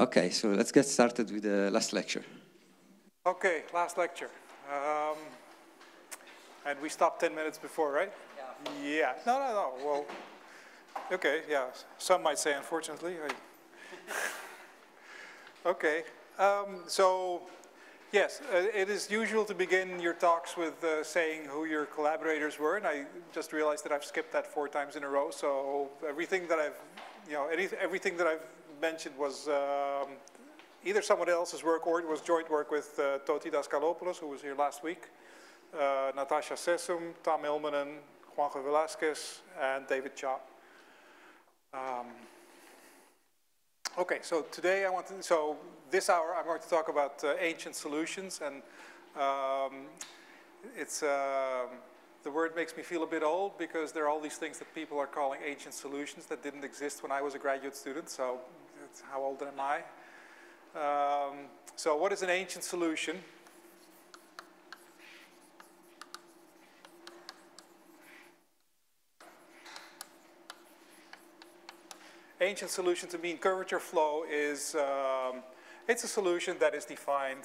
Okay, so let's get started with the last lecture. Okay, last lecture. And we stopped 10 minutes before, right? Yeah. Yeah. No. Well, okay, yeah. Some might say, unfortunately. Okay. So, yes, it is usual to begin your talks with saying who your collaborators were, and I just realized that I've skipped that 4 times in a row. So everything that I've, everything that I've mentioned was either someone else's work or it was joint work with Toti Daskalopoulos, who was here last week, Natasha Sesum, Tom Ilmanen, Juanjo Velasquez, and David Cha. Okay, so today I want to, this hour I'm going to talk about ancient solutions, and it's, the word makes me feel a bit old because there are all these things that people are calling ancient solutions that didn't exist when I was a graduate student, so that's how old am I? So what is an ancient solution? Ancient solution to mean curvature flow is, it's a solution that is defined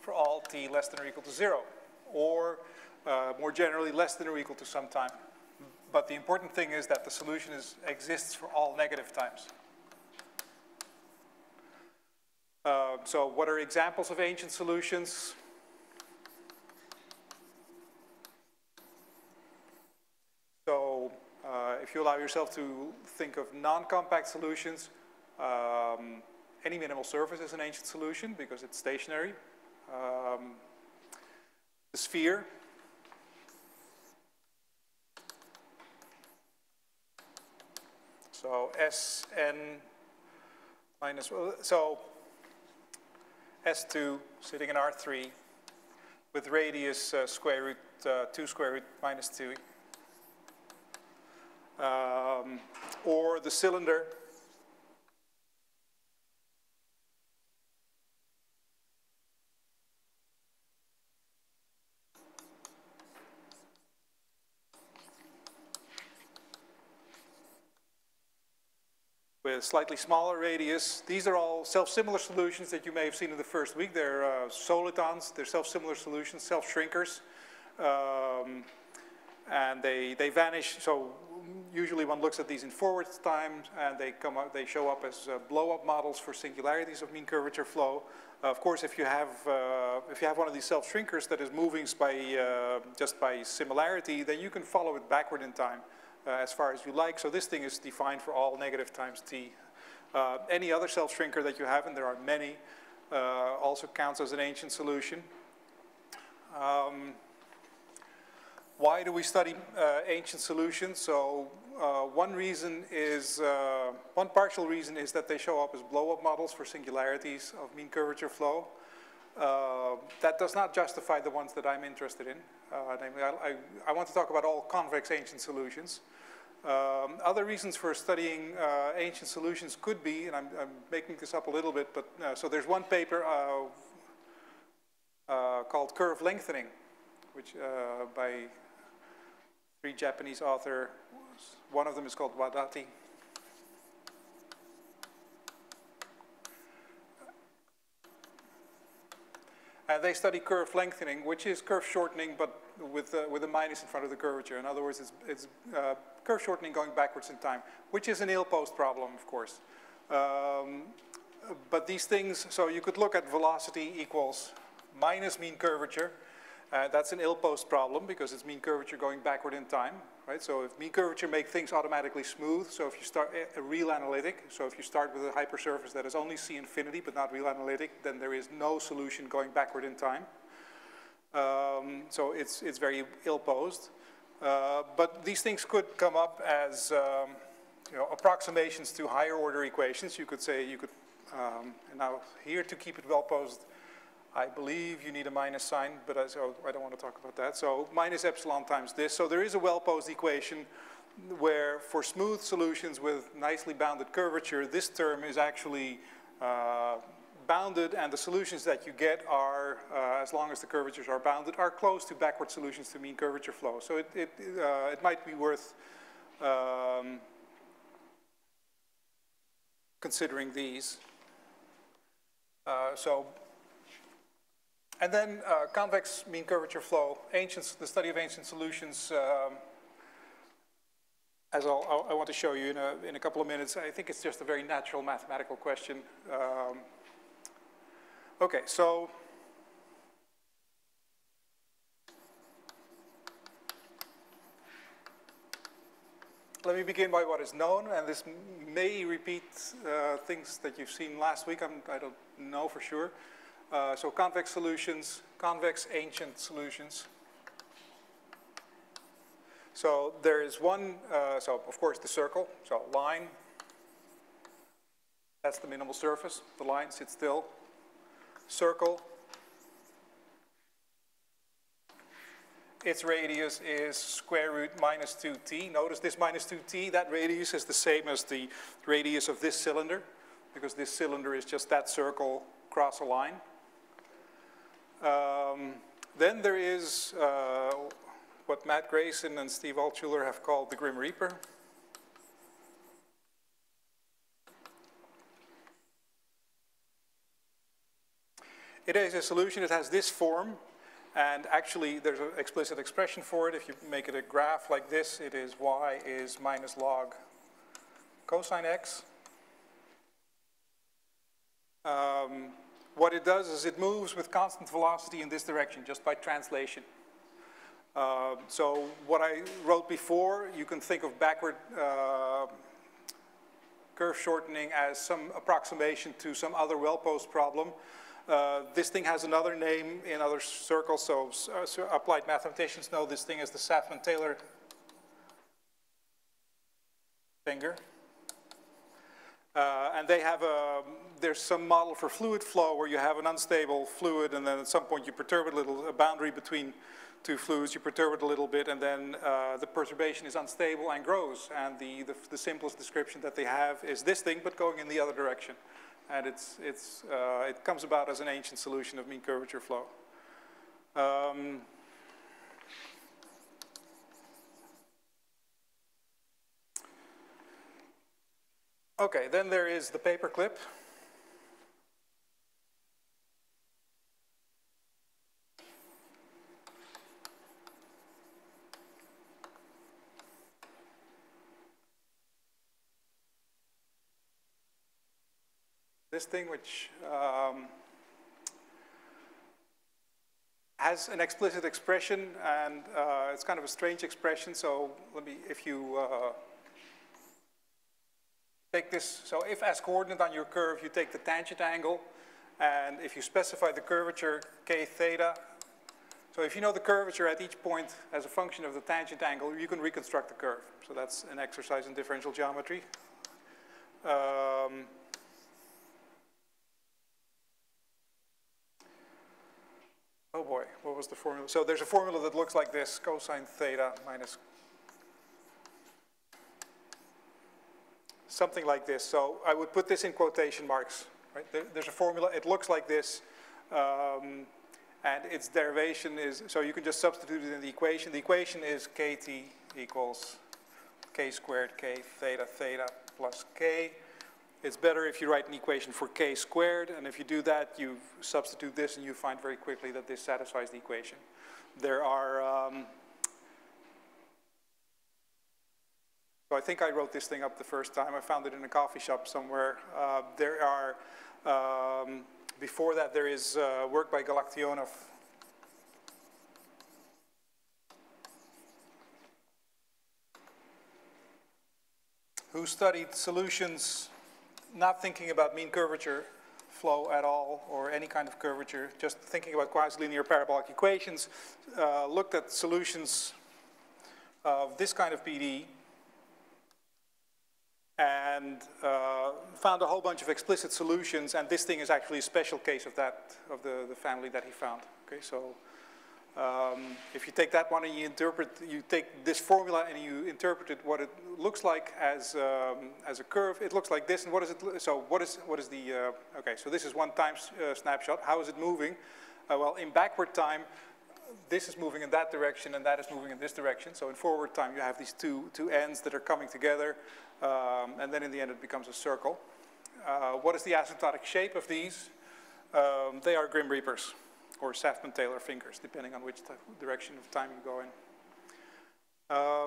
for all t less than or equal to 0, or more generally, less than or equal to some time. But the important thing is that the solution is, exists for all negative times. So what are examples of ancient solutions? So, if you allow yourself to think of non-compact solutions, any minimal surface is an ancient solution because it's stationary. The sphere. So Sn minus, so S2 sitting in R3 with radius square root 2 square root minus 2. Or the cylinder. With slightly smaller radius. These are all self-similar solutions that you may have seen in the first week. They're solitons, they're self-similar solutions, self-shrinkers. And they vanish, so usually one looks at these in forward time, and they come up, they show up as blow-up models for singularities of mean curvature flow. Of course, if you have one of these self-shrinkers that is moving by just by similarity, then you can follow it backward in time as far as you like. So this thing is defined for all negative times t. Any other self-shrinker that you have, and there are many, also counts as an ancient solution. Why do we study ancient solutions? So one reason is, one partial reason is that they show up as blow-up models for singularities of mean curvature flow. That does not justify the ones that I'm interested in. Namely, I want to talk about all convex ancient solutions. Other reasons for studying ancient solutions could be, and I'm making this up a little bit, but so there's one paper called Curve Lengthening, which by 3 Japanese authors, one of them is called Wadati. And they study curve lengthening, which is curve shortening, but with a minus in front of the curvature. In other words, it's curve shortening going backwards in time, which is an ill-posed problem, of course. But these things, so you could look at velocity equals minus mean curvature. That's an ill-posed problem because it's mean curvature going backward in time, right? So if mean curvature makes things automatically smooth, so if you start a real analytic, so if you start with a hypersurface that is only C infinity but not real analytic, then there is no solution going backward in time. So it's very ill-posed. But these things could come up as approximations to higher order equations. You could say you could, and now here to keep it well-posed, I believe you need a minus sign, but so I don't want to talk about that. So minus epsilon times this. So there is a well-posed equation where for smooth solutions with nicely bounded curvature, this term is actually bounded, and the solutions that you get are, as long as the curvatures are bounded, are close to backward solutions to mean curvature flow. So it might be worth considering these. And then convex mean curvature flow, the study of ancient solutions, as I want to show you in a couple of minutes. I think it's just a very natural mathematical question. Okay, so let me begin by what is known, and this may repeat things that you've seen last week. I don't know for sure. So convex solutions, convex ancient solutions. So there is one, so of course the circle, so line, that's the minimal surface, the line sits still, circle, its radius is square root minus 2t. Notice this minus 2t, that radius is the same as the radius of this cylinder, because this cylinder is just that circle cross a line. Then there is what Matt Grayson and Steve Altschuler have called the Grim Reaper. It is a solution, it has this form, and actually there's an explicit expression for it. If you make it a graph like this, it is y is minus log cosine x. What it does is it moves with constant velocity in this direction just by translation. So what I wrote before, you can think of backward curve shortening as some approximation to some other well-post problem. This thing has another name in other circles, so applied mathematicians know this thing as the Saffman-Taylor finger. And they have there's some model for fluid flow where you have an unstable fluid, and then at some point you perturb it a little, a boundary between two fluids, you perturb it a little bit, and then the perturbation is unstable and grows. And the simplest description that they have is this thing, but going in the other direction. And it comes about as an ancient solution of mean curvature flow. Okay, then there is the paperclip. This thing which has an explicit expression, and it's kind of a strange expression. So let me, if you take this, so if as coordinate on your curve, you take the tangent angle, and if you specify the curvature k theta, so if you know the curvature at each point as a function of the tangent angle, you can reconstruct the curve. So that's an exercise in differential geometry. Oh boy, what was the formula? So there's a formula that looks like this, cosine theta minus something like this. So I would put this in quotation marks, right? There's a formula, it looks like this, and its derivation is, so you can just substitute it in the equation. The equation is kt equals k squared k theta theta plus k. It's better if you write an equation for k squared, and if you do that, you substitute this, and you find very quickly that this satisfies the equation. There are, so I think I wrote this thing up the first time. I found it in a coffee shop somewhere. There are, before that, there is work by Galaktionov. Who studied solutions not thinking about mean curvature flow at all, or any kind of curvature, just thinking about quasi-linear parabolic equations, looked at solutions of this kind of PD, and found a whole bunch of explicit solutions, and this thing is actually a special case of that, of the family that he found. Okay, so if you take that one and you take this formula and you interpret it, what it looks like as a curve, it looks like this. And what is it? So what is the? Okay, so this is one time snapshot. How is it moving? Well, in backward time, this is moving in that direction, and that is moving in this direction. So in forward time, you have these two ends that are coming together, and then in the end, it becomes a circle. What is the asymptotic shape of these? They are Grim Reapers or Safman-Taylor fingers, depending on which direction of time you go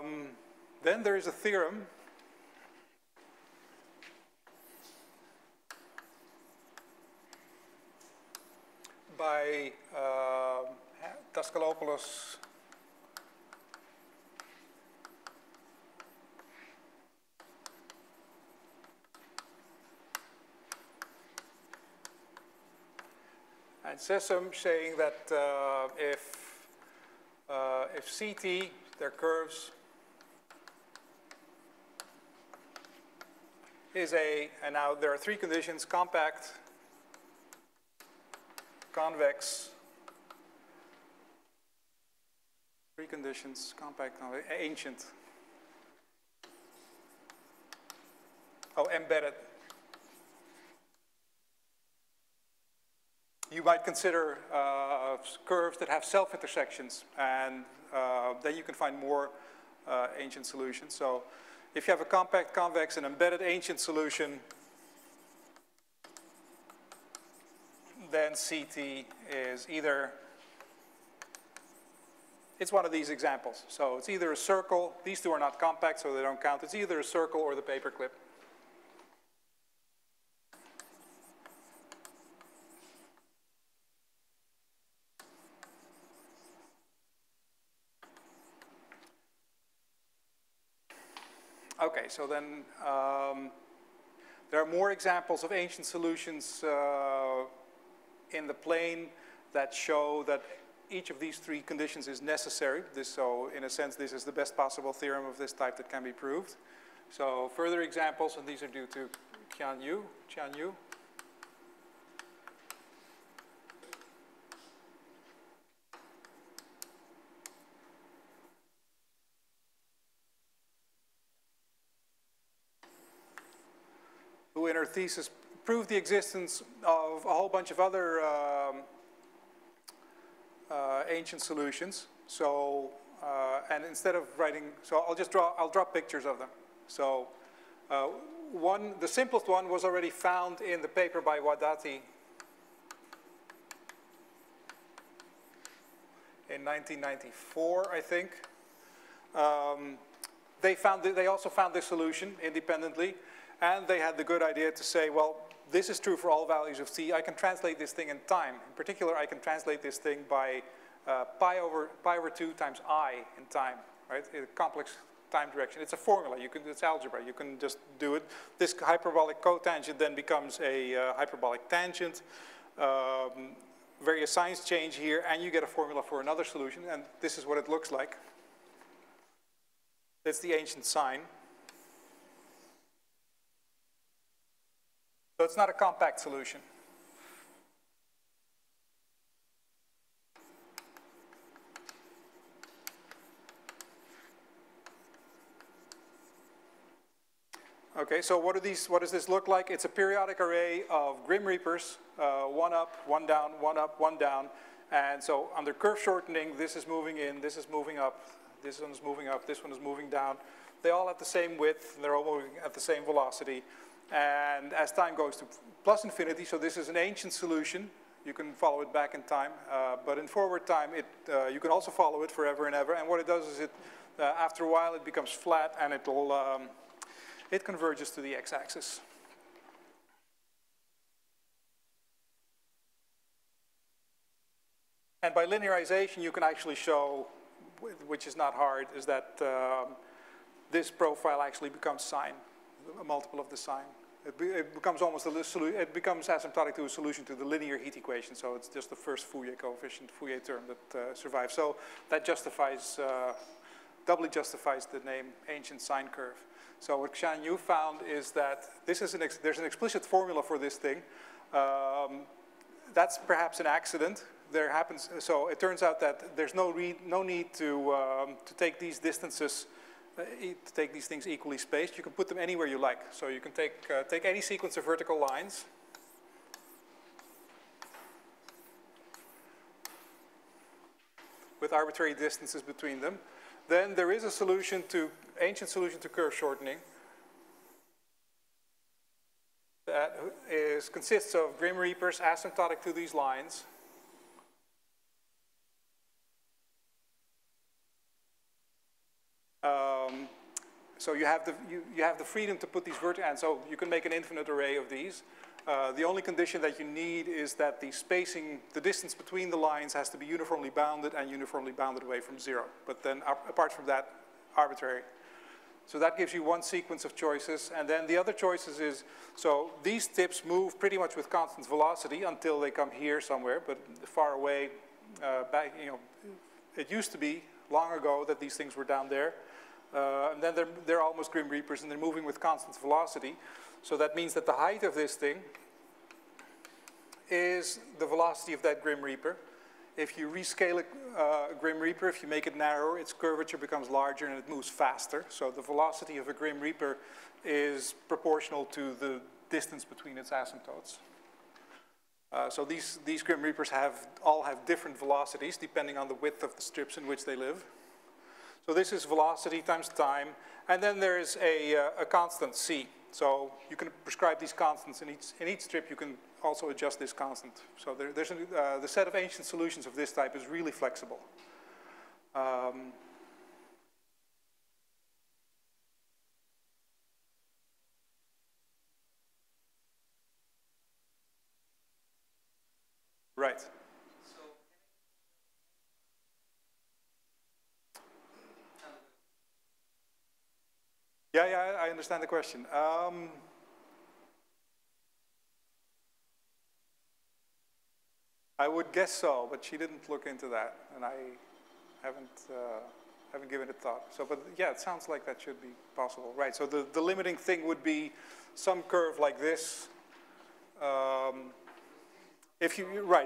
in. Then there is a theorem by Daskalopoulos and Sesum, saying that if CT, their curves, is a, and now there are three conditions: compact, convex, three conditions, compact, convex, ancient, oh, embedded. You might consider curves that have self-intersections, and then you can find more ancient solutions. So if you have a compact, convex, and embedded ancient solution, then CT is either, it's one of these examples. So it's either a circle, these two are not compact, so they don't count. It's either a circle or the paperclip. Okay, so then there are more examples of ancient solutions in the plane that show that each of these three conditions is necessary. So in a sense, this is the best possible theorem of this type that can be proved. So further examples, and these are due to Qian Yu. In her thesis, proved the existence of a whole bunch of other ancient solutions. So, and instead of writing, so I'll draw pictures of them. So, one, the simplest one was already found in the paper by Wadati in 1994, I think. They also found this solution independently. And they had the good idea to say, well, this is true for all values of t. I can translate this thing in time. In particular, I can translate this thing by pi over 2 times I in time, right? In a complex time direction. It's a formula. You can, it's algebra. You can just do it. This hyperbolic cotangent then becomes a hyperbolic tangent. Various signs change here, and you get a formula for another solution. And this is what it looks like. That's the ancient sign. So it's not a compact solution. Okay, so what are these? What does this look like? It's a periodic array of Grim Reapers, one up, one down, one up, one down. And so under curve shortening, this is moving in, this is moving up, this one is moving up, this one is moving down. They all have the same width, and they're all moving at the same velocity. And as time goes to plus infinity, so this is an ancient solution. You can follow it back in time. But in forward time, it, you can also follow it forever and ever. And what it does is it, after a while, it becomes flat, and it'll, it converges to the x-axis. And by linearization, you can actually show, which is not hard, is that this profile actually becomes sine. A multiple of the sign. It becomes almost a solution. It becomes asymptotic to a solution to the linear heat equation. So it's just the first Fourier coefficient, Fourier term that survives. So that justifies, doubly justifies the name ancient sine curve. So what Qian Yu found is that this is an there's an explicit formula for this thing. That's perhaps an accident. There happens. So it turns out that there's no need to take these distances. To take these things equally spaced. You can put them anywhere you like. So you can take any sequence of vertical lines. With arbitrary distances between them. Then there is a solution to, ancient solution to curve shortening. that consists of grim reapers asymptotic to these lines. So you have the you have the freedom to put these vertices, and so you can make an infinite array of these. The only condition that you need is that the spacing, the distance between the lines, has to be uniformly bounded and uniformly bounded away from zero. But then, apart from that, arbitrary. So that gives you one sequence of choices, and then the other choices is, so these tips move pretty much with constant velocity until they come here somewhere, but far away. Back, you know, it used to be long ago that these things were down there, and then they're almost grim reapers, and they're moving with constant velocity. So that means that the height of this thing is the velocity of that grim reaper. If you rescale a grim reaper, if you make it narrower, its curvature becomes larger and it moves faster. So the velocity of a grim reaper is proportional to the distance between its asymptotes. So these grim reapers all have different velocities depending on the width of the strips in which they live. So this is velocity times time, and then there is a constant c. So you can prescribe these constants in each strip. You can also adjust this constant. So the set of ancient solutions of this type is really flexible. Right. Yeah, I understand the question. I would guess so, but she didn't look into that, and I haven't given it thought. So, but yeah, it sounds like that should be possible, right? So the limiting thing would be some curve like this.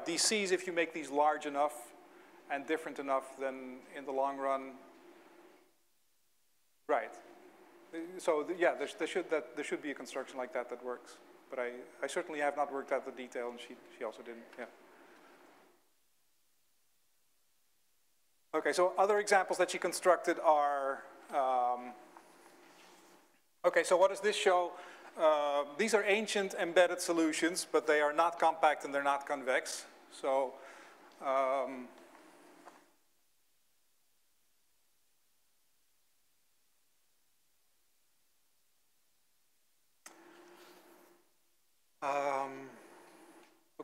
These C's, if you make these large enough and different enough, then in the long run, right. So yeah, there should be a construction like that that works, but I certainly have not worked out the detail, and she also didn't. Yeah. Okay. So other examples that she constructed are. Okay. So what does this show? These are ancient embedded solutions, but they are not compact and they're not convex. So.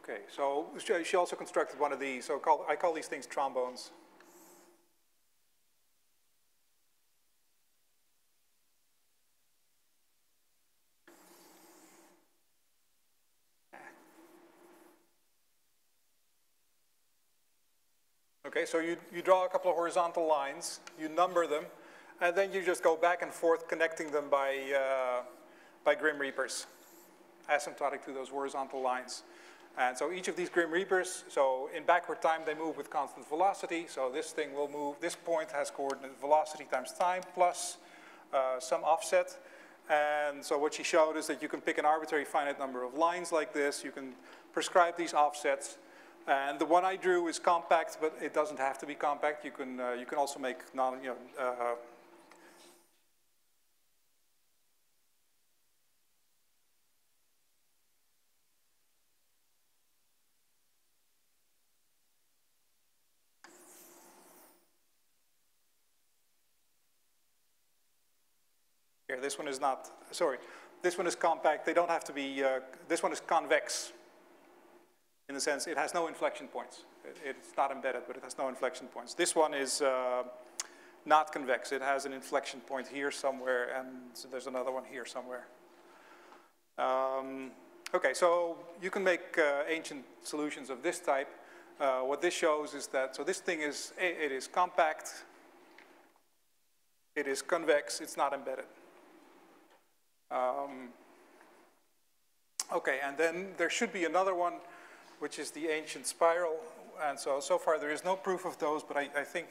Okay, so she also constructed one of these. So I call these things trombones. Okay, so you draw a couple of horizontal lines, you number them, and then you just go back and forth connecting them by grim reapers, asymptotic to those horizontal lines. And so each of these grim reapers, so in backward time, they move with constant velocity. So this thing will move, this point has coordinate velocity times time plus some offset. And so what she showed is that you can pick an arbitrary finite number of lines like this. You can prescribe these offsets. And the one I drew is compact, but it doesn't have to be compact. You can also make this one is not, sorry, this one is compact. They don't have to be, this one is convex in the sense it has no inflection points. It's not embedded, but it has no inflection points. This one is not convex. It has an inflection point here somewhere, and so there's another one here somewhere. Okay, so you can make ancient solutions of this type. What this shows is that, so this thing is, it is compact, it is convex, it's not embedded. Okay, and then there should be another one, which is the ancient spiral. And so far there is no proof of those, but I think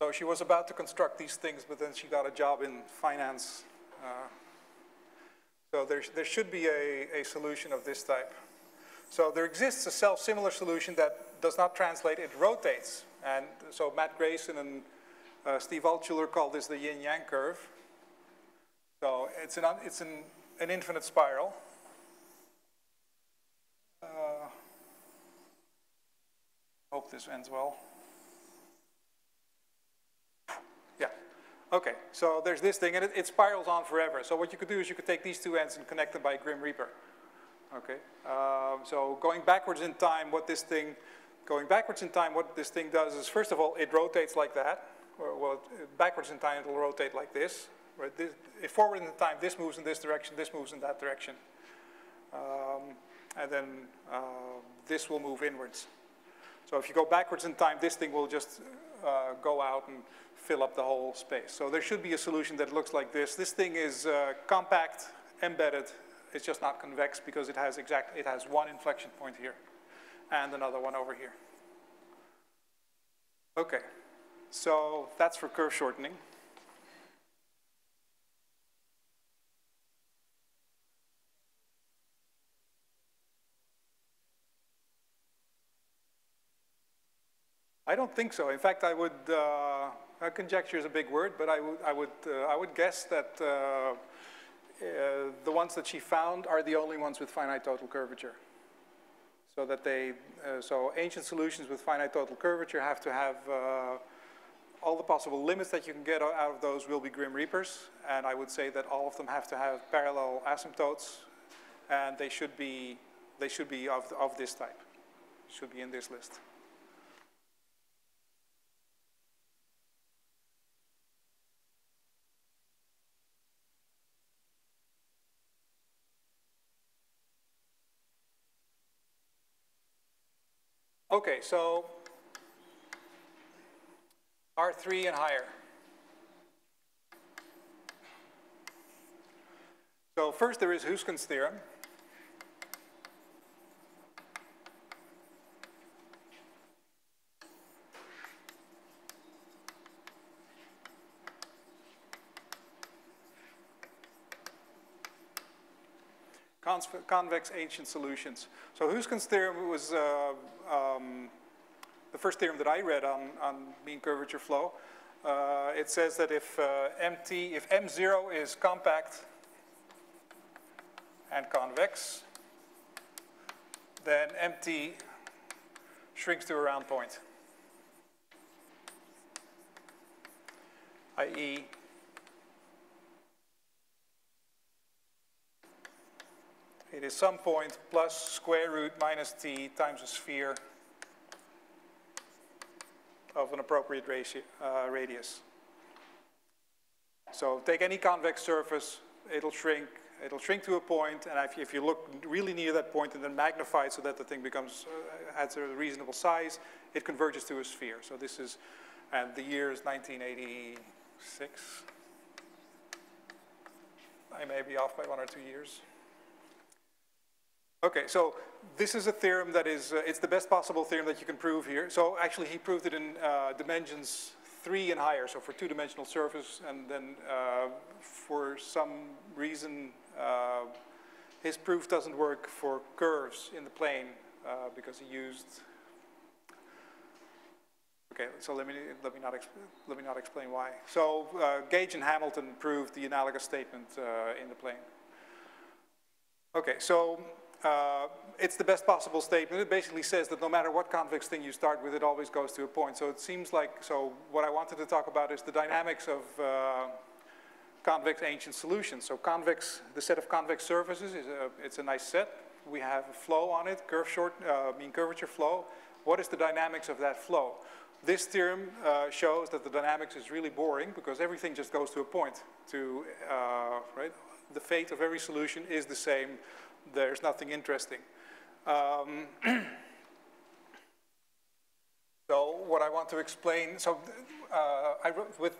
so she was about to construct these things, but then she got a job in finance. So there should be a solution of this type. So there exists a self-similar solution that does not translate, it rotates. And so Matt Grayson and Steve Altschuler called this the yin-yang curve. So it's an infinite spiral. Hope this ends well. Yeah. Okay. So there's this thing, and it spirals on forever. So what you could do is you could take these two ends and connect them by a Grim Reaper. Okay. So going backwards in time, what this thing does is, first of all, it rotates like that. Well, backwards in time, it'll rotate like this. Right? If forward in time, this moves in this direction, this moves in that direction. And then this will move inwards. So if you go backwards in time, this thing will just go out and fill up the whole space. So there should be a solution that looks like this. This thing is compact, embedded. It's just not convex because it has one inflection point here and another one over here. Okay, so that's for curve shortening. I don't think so. In fact, I would conjecture is a big word, but I would guess that the ones that she found are the only ones with finite total curvature. So that so ancient solutions with finite total curvature have to have all the possible limits that you can get out of those will be Grim Reapers, and I would say that all of them have to have parallel asymptotes, and they should be of this type. Should be in this list. Okay, so R3 and higher. So first there is Huisken's theorem. Convex ancient solutions. So Huisken's theorem was the first theorem that I read on mean curvature flow. It says that if M0 is compact and convex, then MT shrinks to a round point, i.e. it is some point plus square root minus t times a sphere of an appropriate ratio, radius. So take any convex surface, it'll shrink to a point, and if you look really near that point and then magnify it so that the thing becomes, has a reasonable size, it converges to a sphere. So this is, and the year is 1986. I may be off by 1 or 2 years. Okay, so this is a theorem that is, it's the best possible theorem that you can prove here. So actually he proved it in dimensions 3 and higher, so for 2-dimensional surface, and then for some reason his proof doesn't work for curves in the plane because he used, okay, so let me not explain why. So Gage and Hamilton proved the analogous statement in the plane. Okay, so it's the best possible statement. It basically says that no matter what convex thing you start with, it always goes to a point. So it seems like, so what I wanted to talk about is the dynamics of convex ancient solutions. So convex, the set of convex surfaces, it's a nice set. We have a flow on it, mean curvature flow. What is the dynamics of that flow? This theorem shows that the dynamics is really boring because everything just goes to a point. To, right? The fate of every solution is the same. There's nothing interesting. So what I want to explain, so I wrote with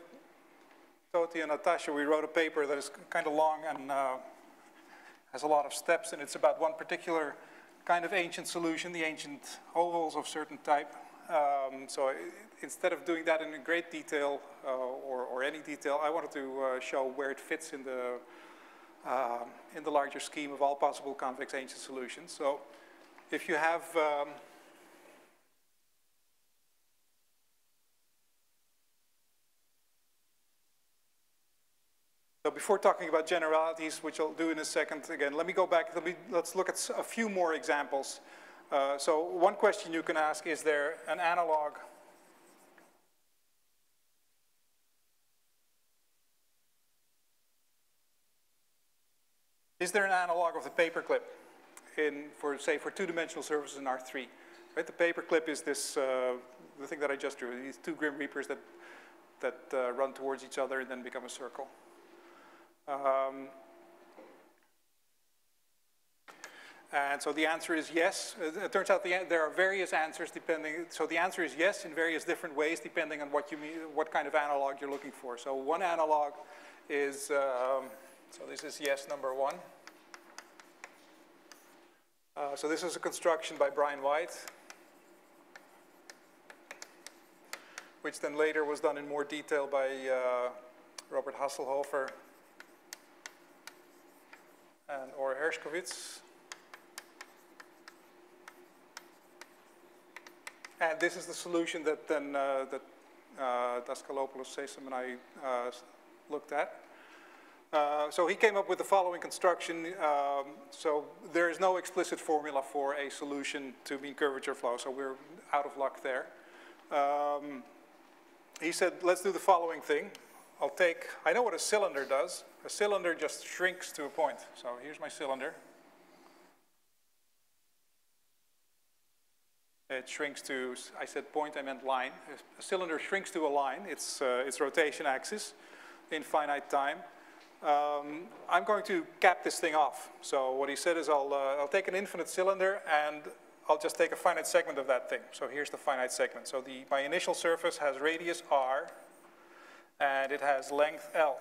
Toti and Natasha, we wrote a paper that is kind of long and has a lot of steps, and it's about one particular kind of ancient solution, the ancient ovals of certain type. So instead of doing that in great detail or any detail, I wanted to show where it fits in the larger scheme of all possible convex ancient solutions. So if you have, So before talking about generalities, which I'll do in a second, again, let me go back. Let's look at a few more examples. So one question you can ask, is there an analog of the paperclip in, say, for two-dimensional surfaces in R3? Right? The paperclip is this, the thing that I just drew, these two Grim Reapers that run towards each other and then become a circle. And so the answer is yes. It turns out there are various answers depending. So the answer is yes in various different ways depending on what you mean, what kind of analog you're looking for. So one analog is, so this is yes number one. So this is a construction by Brian White, which then later was done in more detail by Robert Hasselhofer and Or Hershkovits. And this is the solution that then Daskalopoulos, Sesum, and I looked at. So he came up with the following construction. So there is no explicit formula for a solution to mean curvature flow, so we're out of luck there. He said, let's do the following thing. I know what a cylinder does. A cylinder just shrinks to a point. So here's my cylinder. It shrinks to, I said point, I meant line. A cylinder shrinks to a line, its rotation axis in finite time. I'm going to cap this thing off. So what he said is I'll take an infinite cylinder and I'll just take a finite segment of that thing. So here's the finite segment. So my initial surface has radius r and it has length l.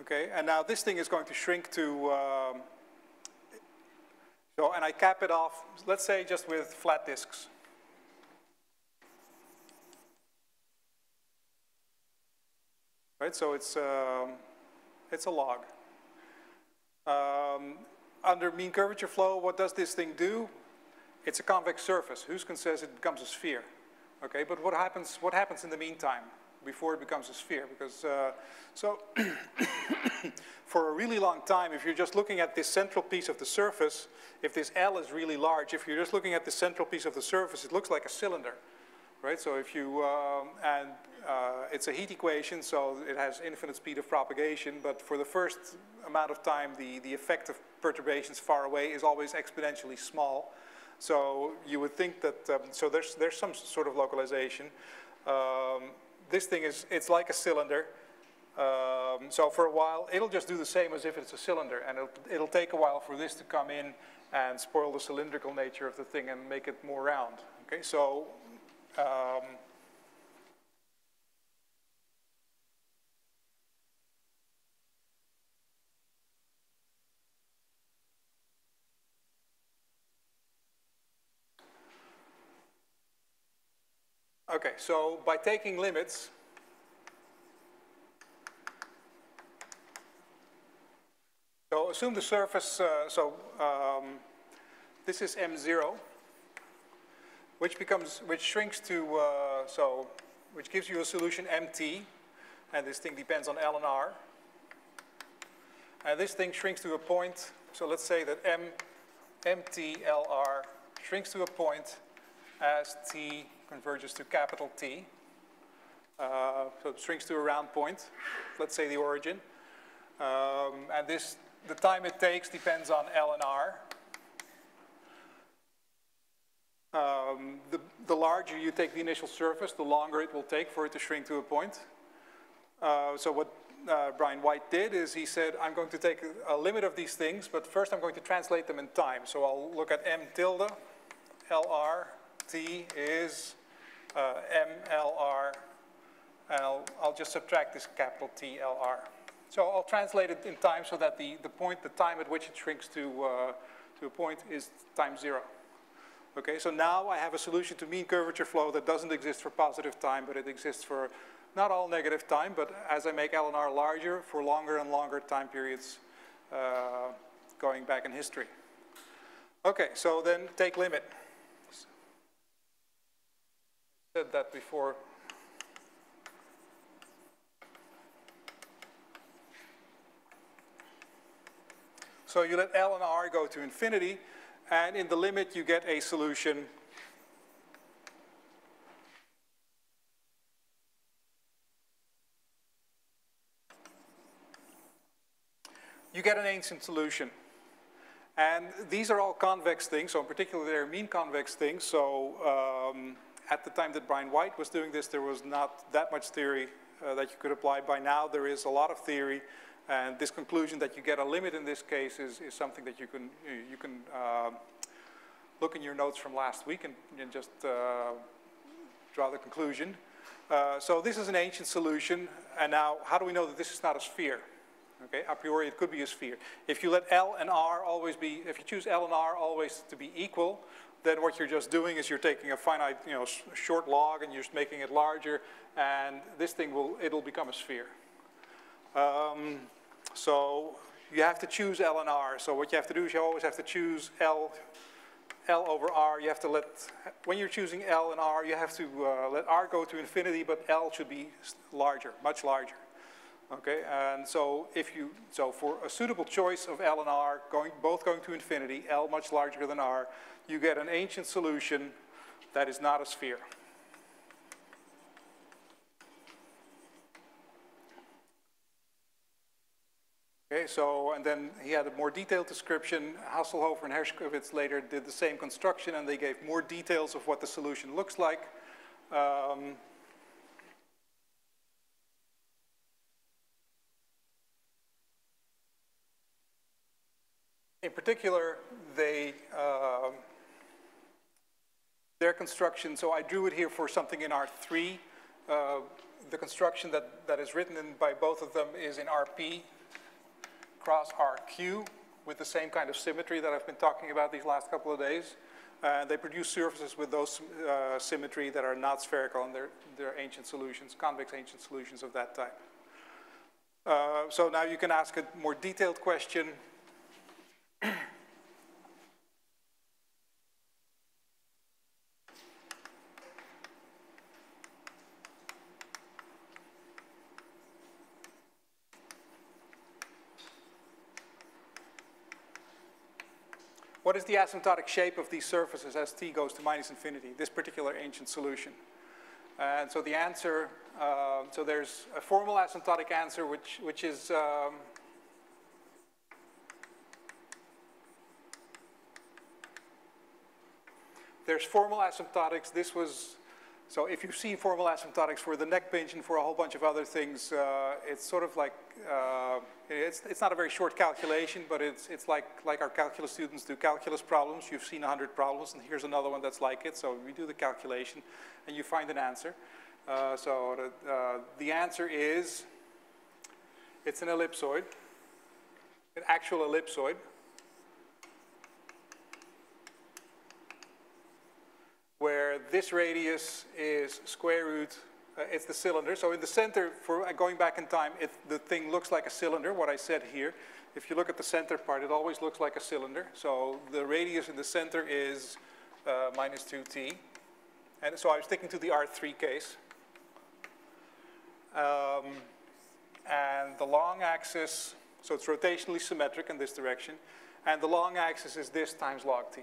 Okay, and now this thing is going to shrink to, so, and I cap it off, let's say just with flat disks. Right, so it's a log. Under mean curvature flow, what does this thing do? It's a convex surface. Huisken says it becomes a sphere. Okay, but what happens in the meantime? Before it becomes a sphere, because so for a really long time, if you're just looking at this central piece of the surface, if this L is really large, if you're just looking at the central piece of the surface, it looks like a cylinder, right? So if you, it's a heat equation, so it has infinite speed of propagation, but for the first amount of time, the effect of perturbations far away is always exponentially small. So you would think that, so there's some sort of localization. This thing is, it's like a cylinder. So for a while, it'll just do the same as if it's a cylinder. And it'll take a while for this to come in and spoil the cylindrical nature of the thing and make it more round. Okay, so okay, so by taking limits, so assume the surface, this is M0, which shrinks to, which gives you a solution MT, and this thing depends on L and R. And this thing shrinks to a point, so let's say that MT LR shrinks to a point as T converges to capital T. So it shrinks to a round point, let's say the origin. And the time it takes depends on L and R. The larger you take the initial surface, the longer it will take for it to shrink to a point. So what Brian White did is he said, I'm going to take a limit of these things, but first I'm going to translate them in time. So I'll look at M tilde, LR, T is MLR, and I'll just subtract this capital TLR. So I'll translate it in time so that the time at which it shrinks to a point is times 0. Okay, so now I have a solution to mean curvature flow that doesn't exist for positive time, but it exists for not all negative time, but as I make L and R larger, for longer and longer time periods, going back in history. Okay, so then take limit. I said that before. So you let L and R go to infinity, and in the limit you get a solution an ancient solution. And these are all convex things, so in particular they're mean convex things, so at the time that Brian White was doing this, there was not that much theory that you could apply. By now there is a lot of theory, and this conclusion that you get a limit in this case is something that you can look in your notes from last week and just draw the conclusion. So this is an ancient solution, and now how do we know that this is not a sphere? Okay, a priori it could be a sphere. If you let L and R always be, if you choose L and R always to be equal, then what you're just doing is you're taking a finite, you know, short log and you're just making it larger, and this thing will, it'll become a sphere. So you have to choose L and R. So what you have to do is you always have to choose L over R. You have to let, when you're choosing L and R, you have to let R go to infinity, but L should be larger, much larger. Okay, and so if you, so for a suitable choice of L and R, both going to infinity, L much larger than R, you get an ancient solution that is not a sphere. Okay, so, and then he had a more detailed description. Hasselhofer and Hershkovits later did the same construction, and they gave more details of what the solution looks like. In particular, they, their construction, so I drew it here for something in R3. The construction that is written in by both of them is in RP cross RQ with the same kind of symmetry that I've been talking about these last couple of days. They produce surfaces with those symmetry that are not spherical, and they're ancient solutions, convex ancient solutions of that type. So now you can ask a more detailed question. What is the asymptotic shape of these surfaces as t goes to minus infinity, this particular ancient solution? And so the answer, so there's a formal asymptotic answer which is there's formal asymptotics. This was, so if you've seen formal asymptotics for the neck pinch and for a whole bunch of other things, it's sort of like, it's not a very short calculation, but it's like our calculus students do calculus problems. You've seen 100 problems, and here's another one that's like it. So we do the calculation, and you find an answer. So the answer is, it's an ellipsoid, an actual ellipsoid. Where this radius is square root, it's the cylinder. So in the center, for going back in time, the thing looks like a cylinder, what I said here. If you look at the center part, it always looks like a cylinder. So the radius in the center is minus 2t. And so I was sticking to the R3 case. And the long axis, so it's rotationally symmetric in this direction. And the long axis is this times log t.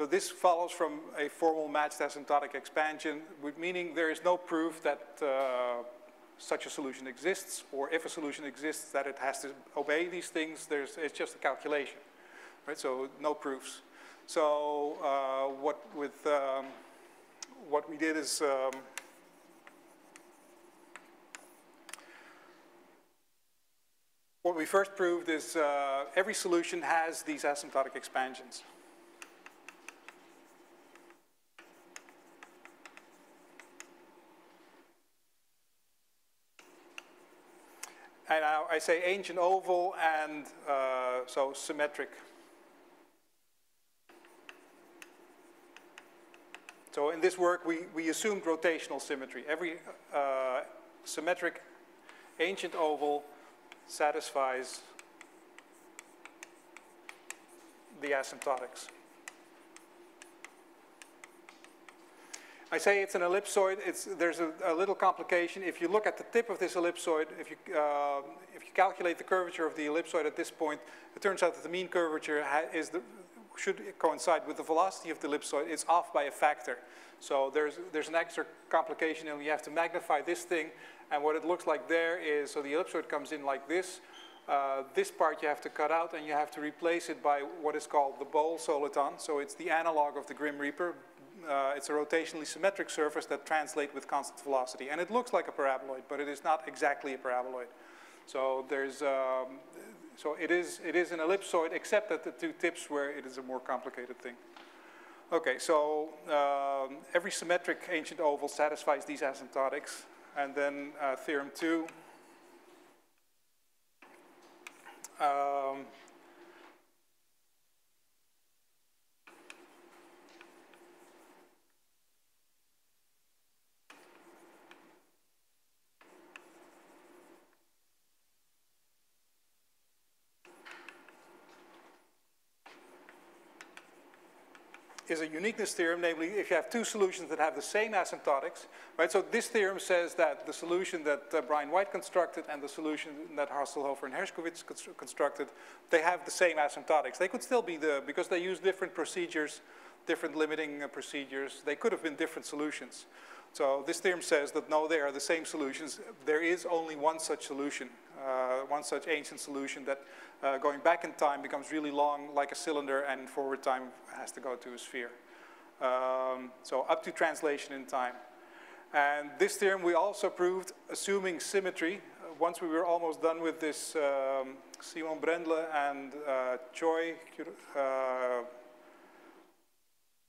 So this follows from a formal matched asymptotic expansion, meaning there is no proof that such a solution exists, or if a solution exists, that it has to obey these things. It's just a calculation, right? So no proofs. So what we did is what we first proved is every solution has these asymptotic expansions. And I say ancient oval and so symmetric. So in this work, we assumed rotational symmetry. Every symmetric ancient oval satisfies the asymptotics. I say it's an ellipsoid. There's a little complication. If you look at the tip of this ellipsoid, if you calculate the curvature of the ellipsoid at this point, it turns out that the mean curvature should coincide with the velocity of the ellipsoid. It's off by a factor. So there's an extra complication, and you have to magnify this thing. And what it looks like there is, so the ellipsoid comes in like this. This part you have to cut out, and you have to replace it by what is called the bowl soliton. So it's the analog of the Grim Reaper. It's a rotationally symmetric surface that translates with constant velocity. And it looks like a paraboloid, but it is not exactly a paraboloid. So it is an ellipsoid, except at the two tips where it is a more complicated thing. Okay, so every symmetric ancient oval satisfies these asymptotics. And then theorem 2. Is a uniqueness theorem, namely if you have two solutions that have the same asymptotics, right? So this theorem says that the solution that Brian White constructed and the solution that Hasselhofer and Hershkovits constructed, they have the same asymptotics. They could still be because they use different procedures, different limiting procedures, they could have been different solutions. So this theorem says that no, they are the same solutions. There is only one such solution, one such ancient solution that going back in time becomes really long like a cylinder, and forward time has to go to a sphere. So up to translation in time. And this theorem we also proved assuming symmetry. Once we were almost done with this, Simon Brendle and Choi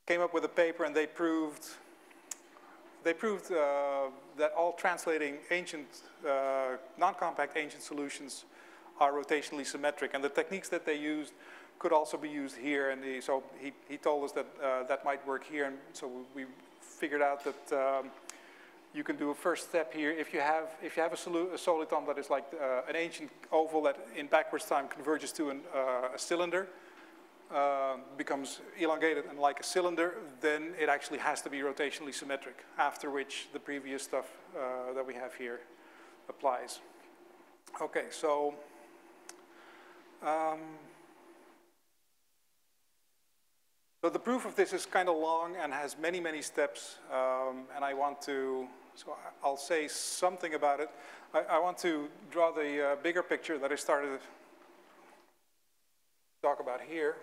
came up with a paper, and they proved that all translating ancient, non-compact ancient solutions are rotationally symmetric. And the techniques that they used could also be used here. And so he told us that that might work here. And so we figured out that you can do a first step here. If you have a soliton that is like an ancient oval that in backwards time converges to a cylinder, becomes elongated and like a cylinder, then it actually has to be rotationally symmetric, after which the previous stuff that we have here applies. Okay, so so the proof of this is kind of long and has many, many steps, and I want to, so I'll say something about it. I want to draw the bigger picture that I started to talk about here.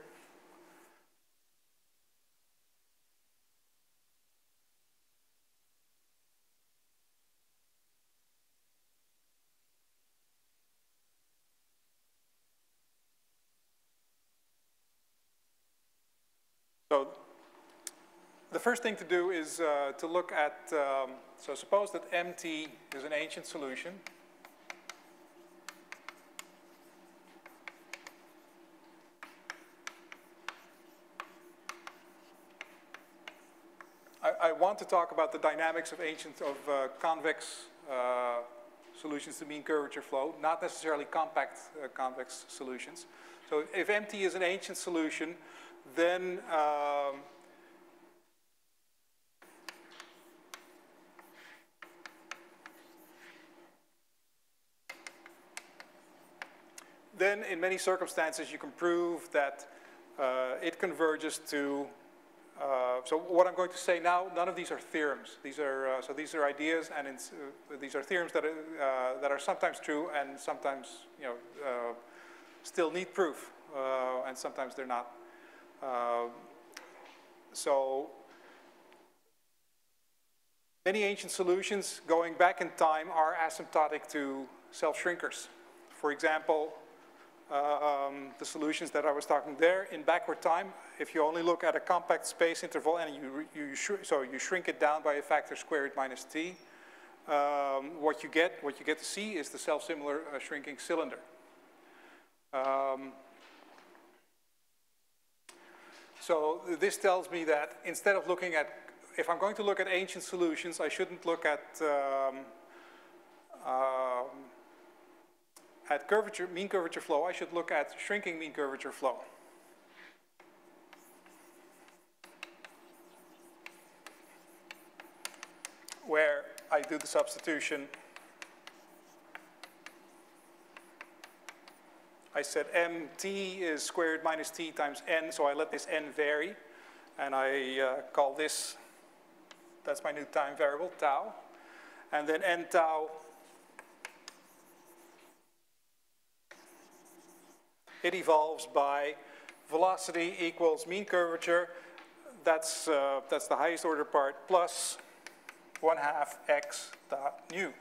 So the first thing to do is to look at, so suppose that MT is an ancient solution. I want to talk about the dynamics of convex solutions to mean curvature flow, not necessarily compact convex solutions. So if MT is an ancient solution, then in many circumstances you can prove that it converges to. So what I'm going to say now, none of these are theorems. These are so these are ideas, and these are theorems that are sometimes true and sometimes still need proof, and sometimes they're not. So many ancient solutions going back in time are asymptotic to self-shrinkers. For example, the solutions that I was talking there in backward time, if you only look at a compact space interval and you shrink it down by a factor squared minus t, what you get to see is the self-similar shrinking cylinder. So this tells me that instead of looking at if I'm going to look at ancient solutions, I shouldn't look at curvature, mean curvature flow. I should look at shrinking mean curvature flow. Where I do the substitution, I said mt is squared minus t times n, so I let this n vary, and I call this, that's my new time variable, tau. And then n tau, it evolves by velocity equals mean curvature, that's the highest order part, plus 1/2 x dot nu.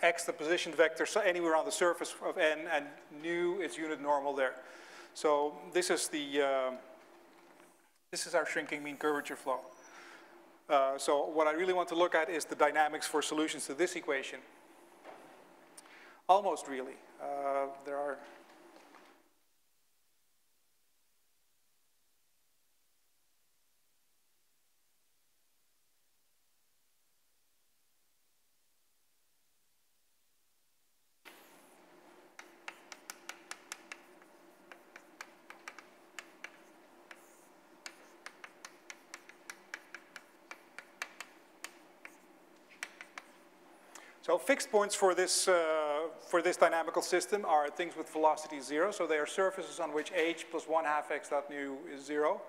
X the position vector, so anywhere on the surface of n, and nu is unit normal there. So this is our shrinking mean curvature flow. So what I really want to look at is the dynamics for solutions to this equation. Almost really, there are. So fixed points for this dynamical system are things with velocity 0. So they are surfaces on which h plus 1/2 x dot nu is 0.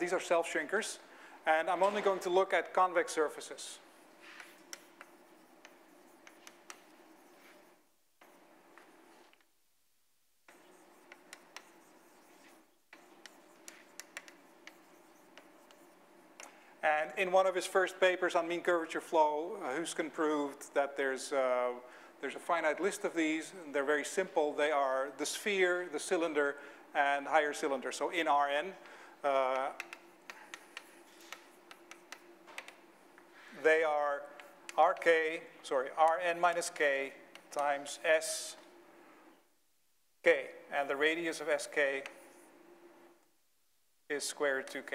These are self-shrinkers. And I'm only going to look at convex surfaces. And in one of his first papers on mean curvature flow, Huisken proved that there's a finite list of these, and they're very simple. They are the sphere, the cylinder, and higher cylinder. So in Rn, they are Rn minus k times Sk, and the radius of Sk is square root 2k.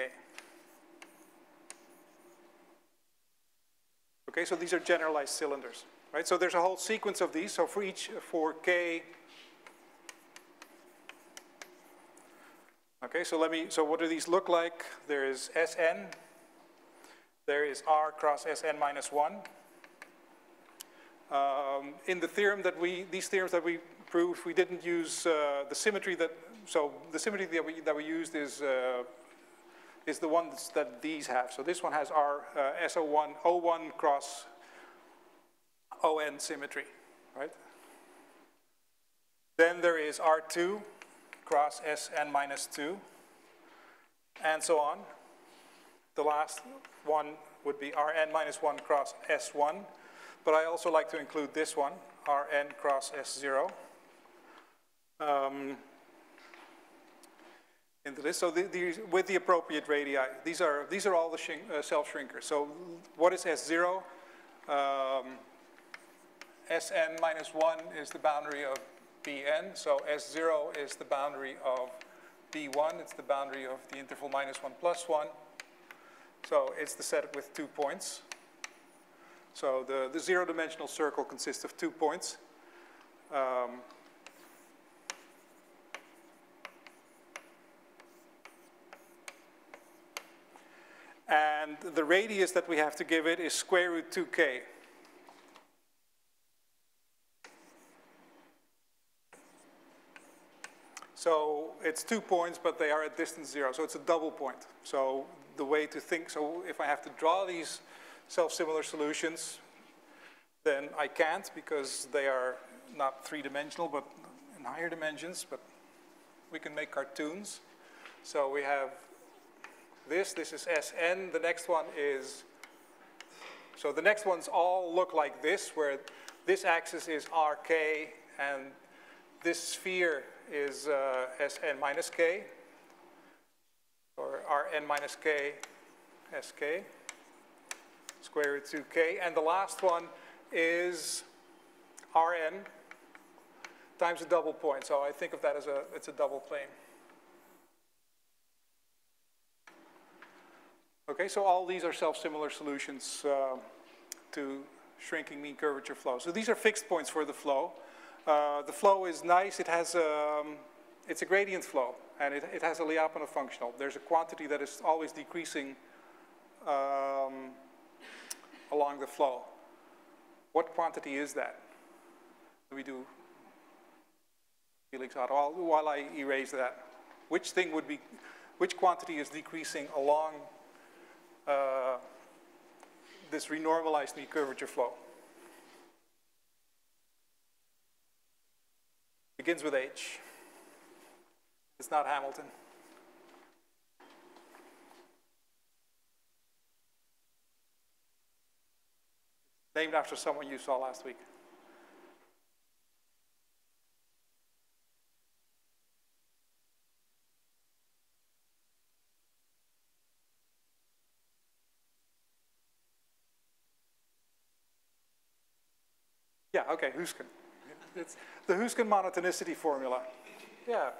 Okay, so these are generalized cylinders, right? So there's a whole sequence of these. So for each, for k, okay, so let me, so what do these look like? There is Sn, there is R cross Sn minus 1. In the theorem that we, these theorems that we proved, we didn't use the symmetry that, so the symmetry that we used is the one that these have. So this one has our S01, O1 cross ON symmetry, right? Then there is R2 cross SN minus 2, and so on. The last one would be RN minus 1 cross S1, but I also like to include this one, RN cross S0. In the list, so with the appropriate radii, these are all the self-shrinkers. So what is S0? Sn minus 1 is the boundary of Bn. So S0 is the boundary of B1. It's the boundary of the interval minus 1 plus 1. So it's the set with 2 points. So the zero-dimensional circle consists of 2 points. And the radius that we have to give it is square root 2k. So it's 2 points, but they are at distance 0. So it's a double point. So the way to think, so if I have to draw these self-similar solutions, then I can't, because they are not three-dimensional, but in higher dimensions. But we can make cartoons. So we have this is Sn, the next one is, so the next ones all look like this, where this axis is Rk, and this sphere is Sn minus k, or Rn minus k, Sk, square root 2k, and the last one is Rn times a double point. So I think of that as it's a double plane. Okay, so all these are self-similar solutions to shrinking mean curvature flow. So these are fixed points for the flow. The flow is nice. It has it's a gradient flow, and it has a Lyapunov functional. There's a quantity that is always decreasing along the flow. What quantity is that? We do Felix Otto. While I erase that, which thing would be, which quantity is decreasing along this renormalized mean curvature flow? Begins with H. It's not Hamilton. Named after someone you saw last week. Yeah, okay, Huisken. It's the Huisken monotonicity formula. Yeah.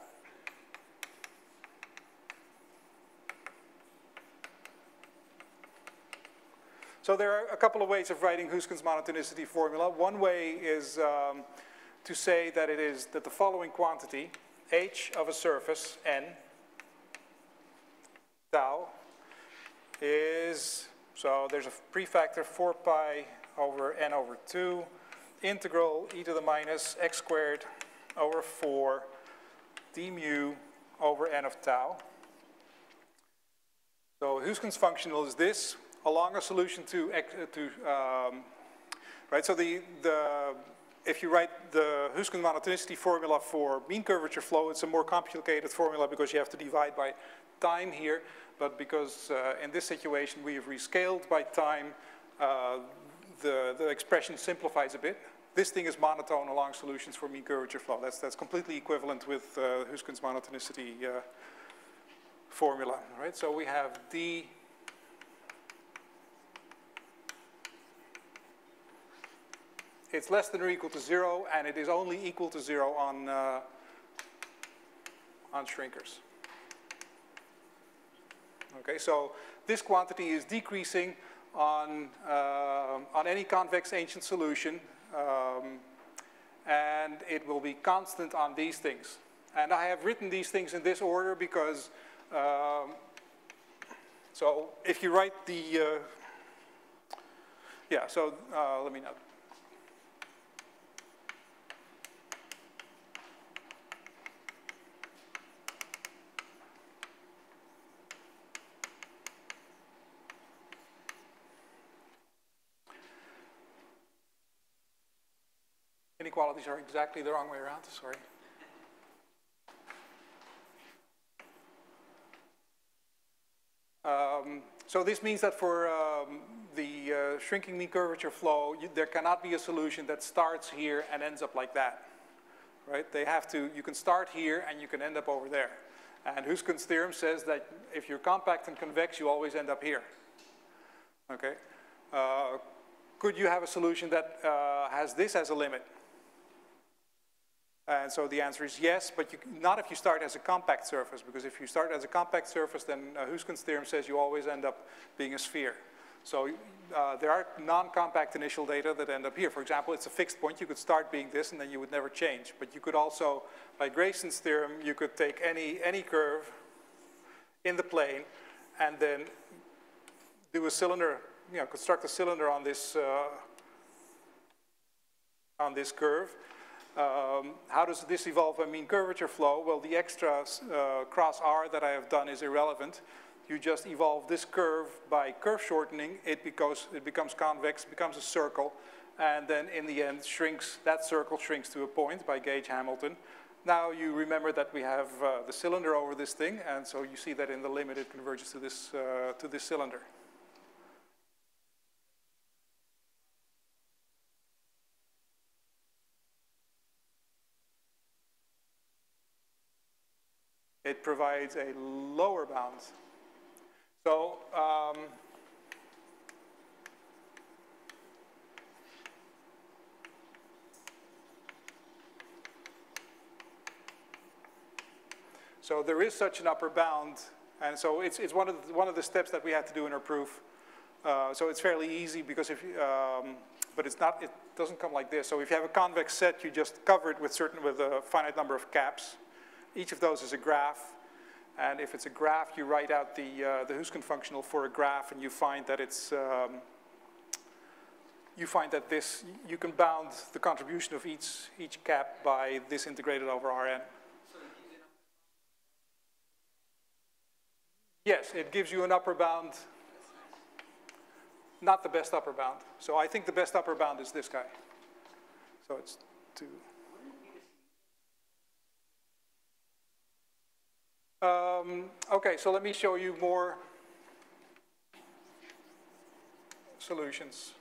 So there are a couple of ways of writing Huisken's monotonicity formula. One way is to say that it is that the following quantity, h of a surface, n, tau, is, so there's a prefactor 4 pi over n over 2, integral e to the minus x squared over 4 d mu over n of tau. So Huisken's functional is this. Along a solution to, right? So if you write the Huisken monotonicity formula for mean curvature flow, it's a more complicated formula because you have to divide by time here. But because in this situation we have rescaled by time, the expression simplifies a bit. This thing is monotone along solutions for mean curvature flow. That's completely equivalent with Huisken's monotonicity formula, right? So we have d it's less than or equal to 0, and it is only equal to 0 on shrinkers. Okay, so this quantity is decreasing on any convex ancient solution, and it will be constant on these things. And I have written these things in this order because, so if you write the, yeah, so let me know. Inequalities are exactly the wrong way around, sorry. So this means that for the shrinking mean curvature flow, there cannot be a solution that starts here and ends up like that, right? They have to, you can start here and you can end up over there. And Huisken's theorem says that if you're compact and convex, you always end up here, okay? Could you have a solution that has this as a limit? And so the answer is yes, but not if you start as a compact surface, because if you start as a compact surface, then Huisken's theorem says you always end up being a sphere. So there are non-compact initial data that end up here. For example, it's a fixed point. You could start being this, and then you would never change. But you could also, by Grayson's theorem, you could take any curve in the plane and then do a cylinder, you know, construct a cylinder on this curve. How does this evolve by mean curvature flow? Well, the extra cross R that I have done is irrelevant. You just evolve this curve by curve shortening. It becomes convex, becomes a circle, and then in the end shrinks. That circle shrinks to a point by Gage Hamilton. Now you remember that we have the cylinder over this thing, and so you see that in the limit it converges to this cylinder. It provides a lower bound. So so there is such an upper bound And so it's one of the steps that we had to do in our proof. So it's fairly easy because if you, but it's not, it doesn't come like this. So if you have a convex set, you just cover it with a finite number of caps. Each of those is a graph. And if it's a graph, you write out the Huisken functional for a graph, and you find that it's, you find that this, you can bound the contribution of each cap by this integrated over Rn. Yes, it gives you an upper bound, not the best upper bound. So I think the best upper bound is this guy. So it's 2. Okay, so let me show you more solutions.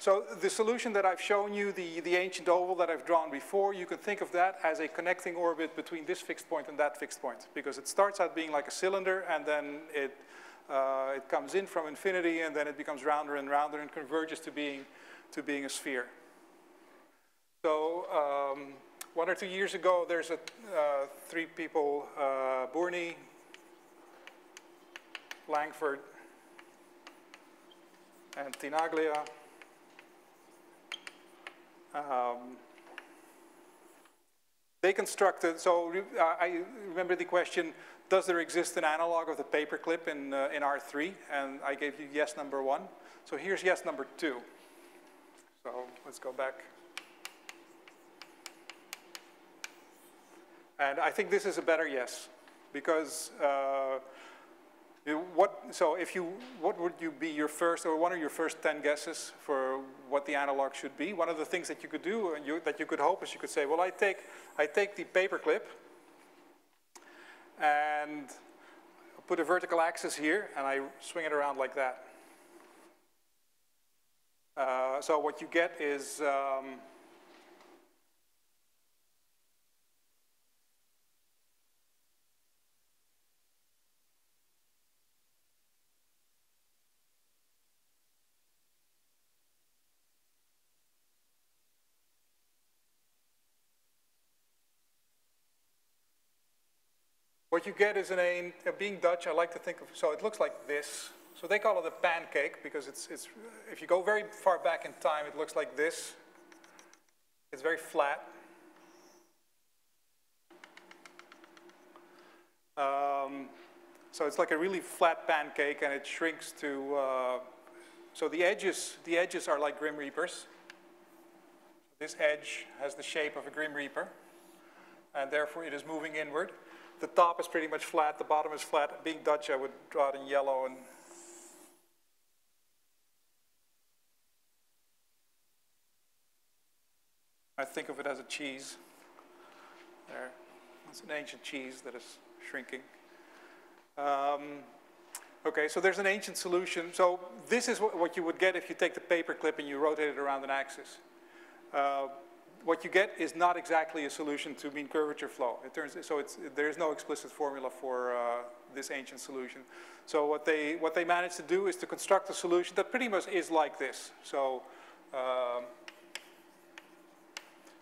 So the solution that I've shown you, the ancient oval that I've drawn before, you can think of that as a connecting orbit between this fixed point and that fixed point, because it starts out being like a cylinder, and then it comes in from infinity, and then it becomes rounder and rounder and converges to being a sphere. So 1 or 2 years ago, there's a, 3 people, Bourni, Langford, and Tinaglia. They constructed, so I remember the question, does there exist an analog of the paperclip in R3? And I gave you yes number 1. So here's yes number 2. So let's go back. And I think this is a better yes, because what would you be your first, or one of your first 10 guesses for what the analog should be? One of the things that you could do, and that you could hope, is you could say, well, I take the paperclip and put a vertical axis here, and I swing it around like that. So what you get is, what you get is being Dutch, I like to think of, so it looks like this. So they call it a pancake because it's if you go very far back in time, it looks like this. It's very flat. So it's like a really flat pancake, and it shrinks to, so the edges are like Grim Reapers. This edge has the shape of a Grim Reaper, and therefore it is moving inward. The top is pretty much flat, the bottom is flat. Being Dutch, I would draw it in yellow. And I think of it as a cheese. There, it's an ancient cheese that is shrinking. Okay, so there's an ancient solution. So this is what you would get if you take the paper clip and you rotate it around an axis. What you get is not exactly a solution to mean curvature flow. There is no explicit formula for this ancient solution. So what they managed to do is to construct a solution that pretty much is like this. So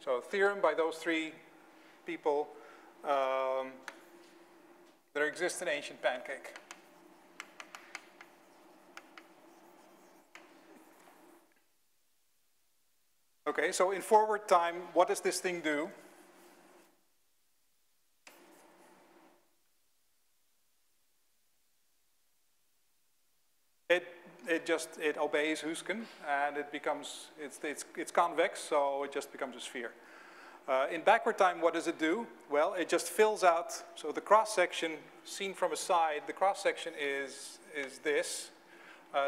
so theorem by those 3 people, there exists an ancient pancake. Okay, so in forward time, what does this thing do? It obeys Huisken, and it becomes, it's convex, so it just becomes a sphere. In backward time, what does it do? Well, it just fills out. So the cross section seen from a side, the cross section is this.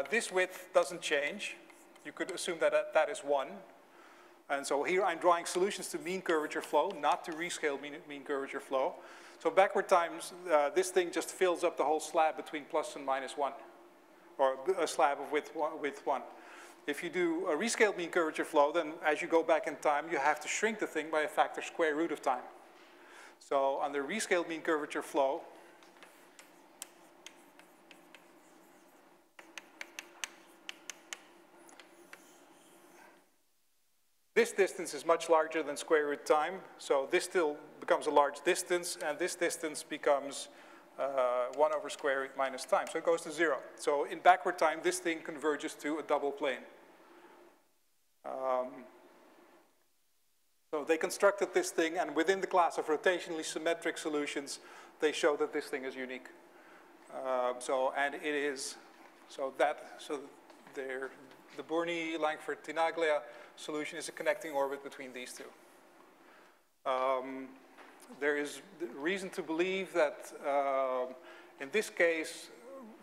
This width doesn't change. You could assume that is 1. And so here I'm drawing solutions to mean curvature flow, not to rescale mean curvature flow. So backward times, this thing just fills up the whole slab between ±1, or a slab of width 1. If you do a rescaled mean curvature flow, then as you go back in time, you have to shrink the thing by a factor √ of time. So on the rescaled mean curvature flow, this distance is much larger than √ time, so this still becomes a large distance, and this distance becomes 1 over square root minus time. So it goes to 0. So in backward time, this thing converges to a double plane. So they constructed this thing, and within the class of rotationally symmetric solutions, they show that this thing is unique. The Bourni, Langford, Tinaglia solution is a connecting orbit between these two. There is reason to believe that in this case,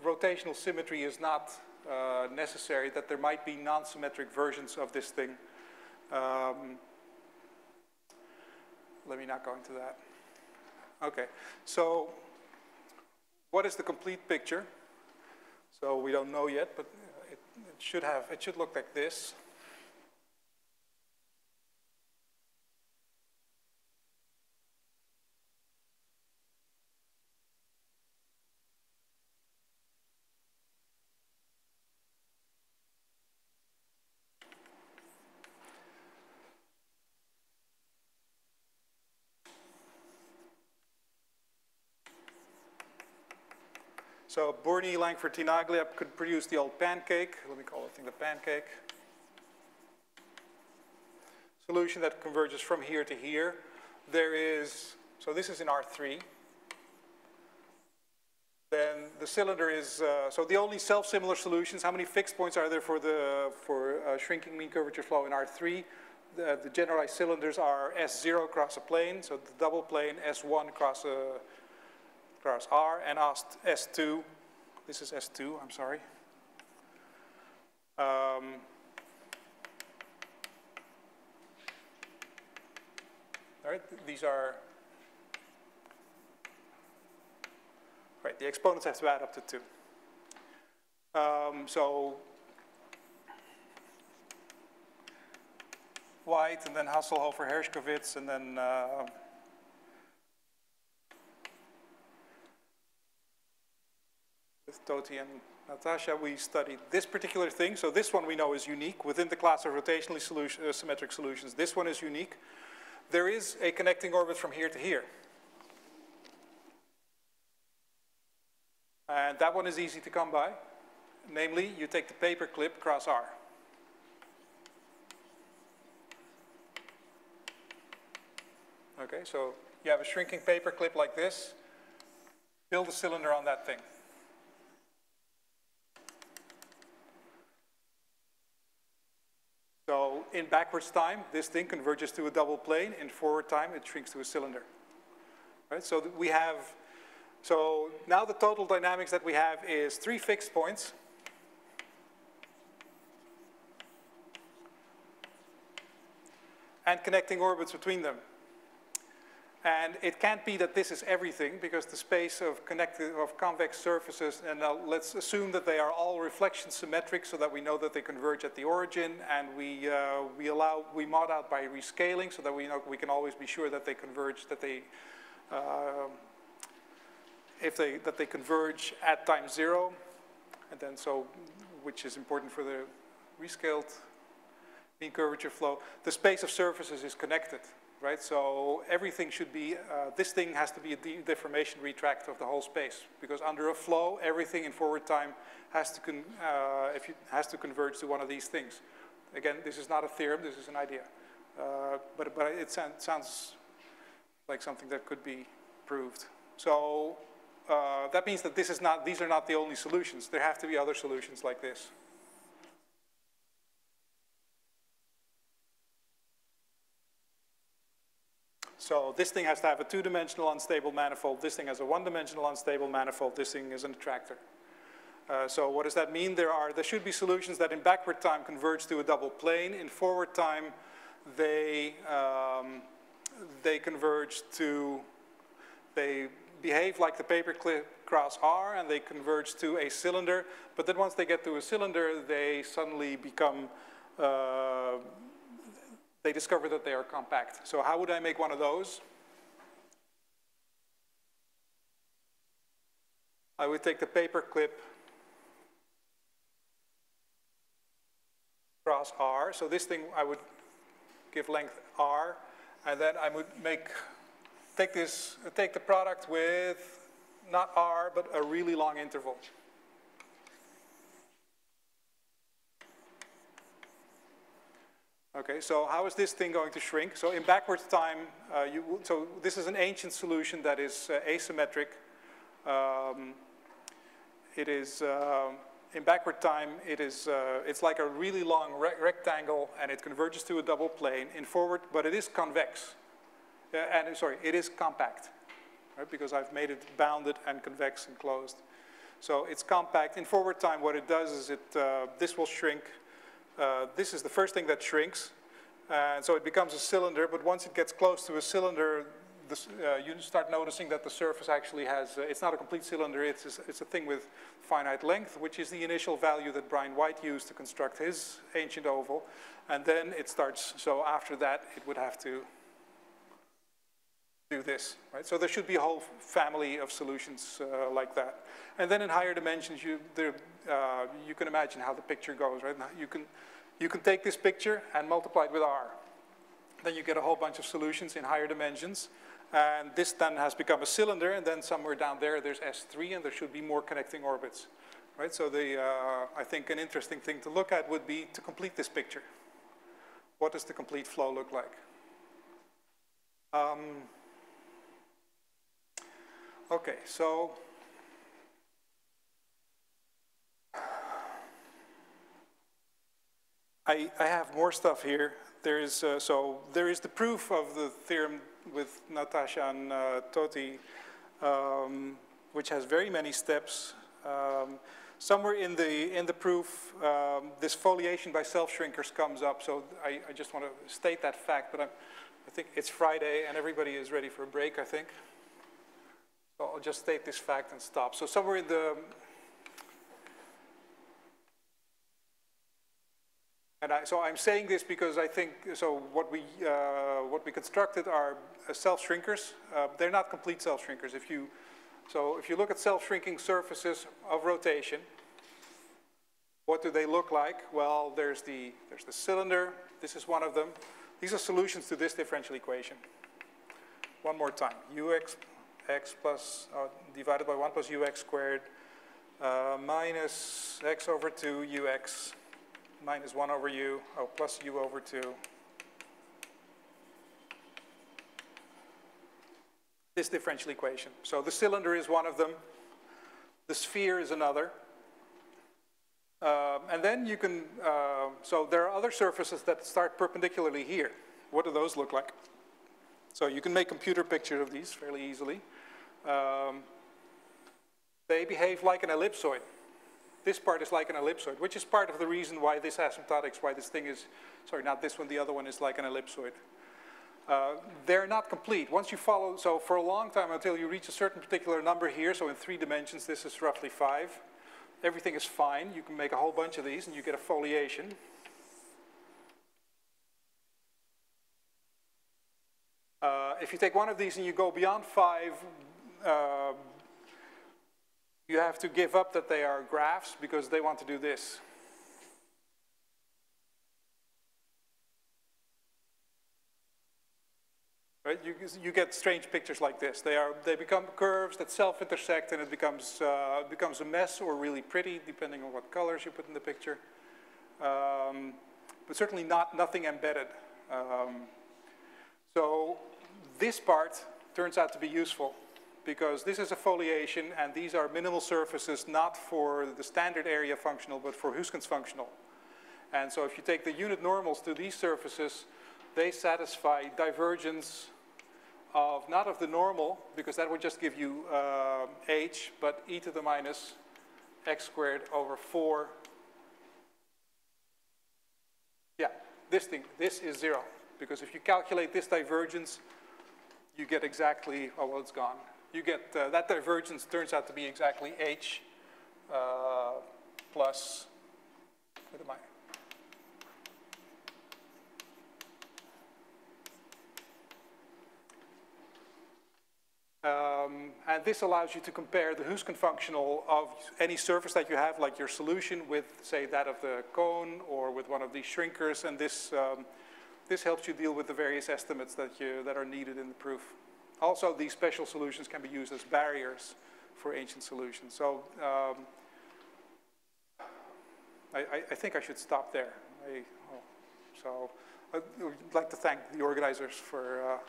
rotational symmetry is not necessary, that there might be non-symmetric versions of this thing. Let me not go into that. Okay, so what is the complete picture? So we don't know yet, but it should look like this. So Bourni, Langford, Tinaglia could produce the old pancake. Let me call the thing the pancake. Solution that converges from here to here. There is, so this is in R3. Then the cylinder is, so the only self-similar solutions, how many fixed points are there for shrinking mean curvature flow in R3? The generalized cylinders are S0 across a plane, so the double plane, S1 across a across R, and S2, this is S2, I'm sorry. All right, these are, right, the exponents have to add up to 2. So White, and then Hasselhofer, Hershkovits, and then Toti and Natasha, we studied this particular thing. So this one we know is unique. Within the class of rotationally symmetric solutions, this one is unique. There is a connecting orbit from here to here. And that one is easy to come by. Namely, you take the paper clip, cross R. Okay, so you have a shrinking paper clip like this. Build a cylinder on that thing. So in backwards time, this thing converges to a double plane. In forward time, it shrinks to a cylinder. Right? So we have, so now the total dynamics that we have is 3 fixed points. And connecting orbits between them. And it can't be that this is everything, because the space of convex surfaces, and now let's assume that they are all reflection symmetric, so that we know that they converge at the origin, and we mod out by rescaling, so that we know we can always be sure that they converge, that they converge at time 0, and then so, which is important for the rescaled mean curvature flow. The space of surfaces is connected. Right? So everything should be, this thing has to be a deformation retract of the whole space, because under a flow, everything in forward time has to converge to one of these things. Again, this is not a theorem, this is an idea. But it sounds like something that could be proved. So that means that these are not the only solutions. There have to be other solutions like this. So this thing has to have a 2-dimensional unstable manifold. This thing has a 1-dimensional unstable manifold. This thing is an attractor. So what does that mean? There should be solutions that in backward time converge to a double plane. In forward time, they converge to, they behave like the paperclip cross R, and they converge to a cylinder. But then once they get to a cylinder, they suddenly become, they discover that they are compact. So how would I make one of those? I would take the paper clip across R. So this thing I would give length R, and then I would take the product with not R, but a really long interval. Okay, so how is this thing going to shrink? So in backwards time, so this is an ancient solution that is asymmetric. It is, in backward time, it is, it's like a really long rectangle, and it converges to a double plane. In forward, but it is convex. And sorry, it is compact, right? Because I've made it bounded and convex and closed. So it's compact. In forward time, what it does is it, this will shrink. This is the first thing that shrinks, so it becomes a cylinder. But once it gets close to a cylinder, this, you start noticing that the surface actually has, it's not a complete cylinder, it's a thing with finite length, which is the initial value that Brian White used to construct his ancient oval. And then it starts, so after that, it would have to do this, right? So there should be a whole family of solutions like that. And then in higher dimensions, you can imagine how the picture goes, right? You can take this picture and multiply it with R. Then you get a whole bunch of solutions in higher dimensions. And this then has become a cylinder. And then somewhere down there, there's S3, and there should be more connecting orbits, right? So I think an interesting thing to look at would be to complete this picture. What does the complete flow look like? Okay, so I have more stuff here. There is the proof of the theorem with Natasha and Toti, which has very many steps. Somewhere in the proof, this foliation by self-shrinkers comes up. So I just want to state that fact. But I think it's Friday, and everybody is ready for a break, I think. So I'll just state this fact and stop. So somewhere in the, so I'm saying this because I think, so what we constructed are self-shrinkers. They're not complete self-shrinkers. If you look at self-shrinking surfaces of rotation, what do they look like? Well, there's the cylinder. This is one of them. These are solutions to this differential equation. One more time, ux plus, divided by 1 plus ux squared minus x over 2 ux minus 1 over u, oh, plus u over 2. This differential equation. So the cylinder is one of them. The sphere is another. And then you can, so there are other surfaces that start perpendicularly here. What do those look like? So you can make computer pictures of these fairly easily. They behave like an ellipsoid. This part is like an ellipsoid, which is part of the reason why this asymptotics, why this thing is, sorry, not this one, the other one is like an ellipsoid. They're not complete. Once you follow, so for a long time until you reach a certain particular number here, so in 3 dimensions, this is roughly 5. Everything is fine. You can make a whole bunch of these, and you get a foliation. If you take one of these and you go beyond 5, you have to give up that they are graphs because they want to do this. Right? You get strange pictures like this. They become curves that self-intersect, and it becomes a mess or really pretty, depending on what colors you put in the picture. But certainly nothing embedded. So this part turns out to be useful, because this is a foliation, and these are minimal surfaces, not for the standard area functional, but for Huisken's functional. And so if you take the unit normals to these surfaces, they satisfy divergence of, not of the normal, because that would just give you h, but e to the minus x squared over 4. Yeah, this thing, this is 0. Because if you calculate this divergence, you get exactly, oh, well, it's gone. You get, that divergence turns out to be exactly h plus, what am I? And this allows you to compare the Huisken functional of any surface that you have, like your solution, with, say, that of the cone or with one of these shrinkers. And this helps you deal with the various estimates that are needed in the proof. Also, these special solutions can be used as barriers for ancient solutions. So I think I should stop there. So I'd like to thank the organizers for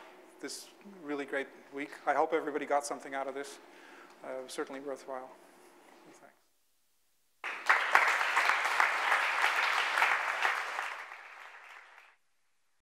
this really great week. I hope everybody got something out of this. Certainly worthwhile.